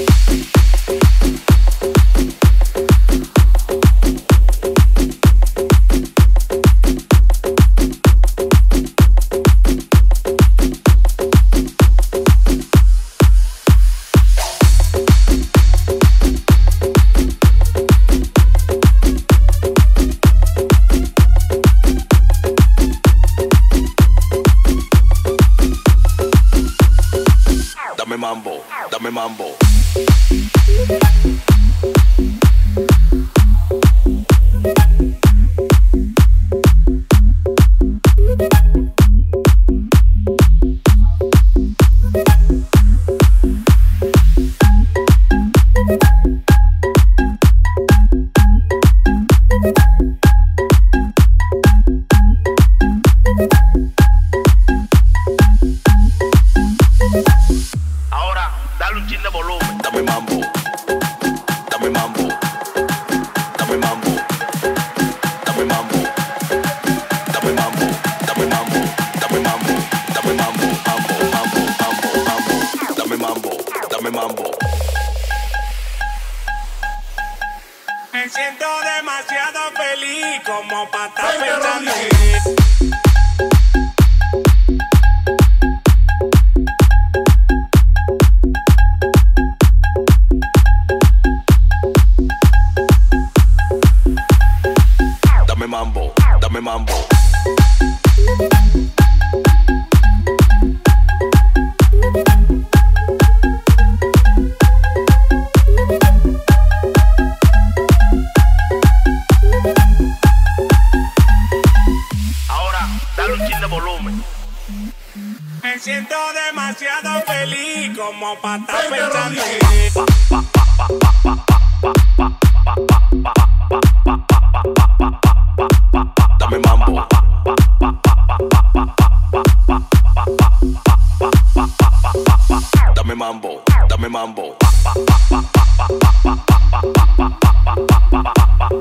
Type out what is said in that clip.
Dame mambo. Me siento demasiado feliz como para estar pensando en ti. Me siento demasiado feliz como para estar pensando en dame mambo. Dame mambo, dame mambo.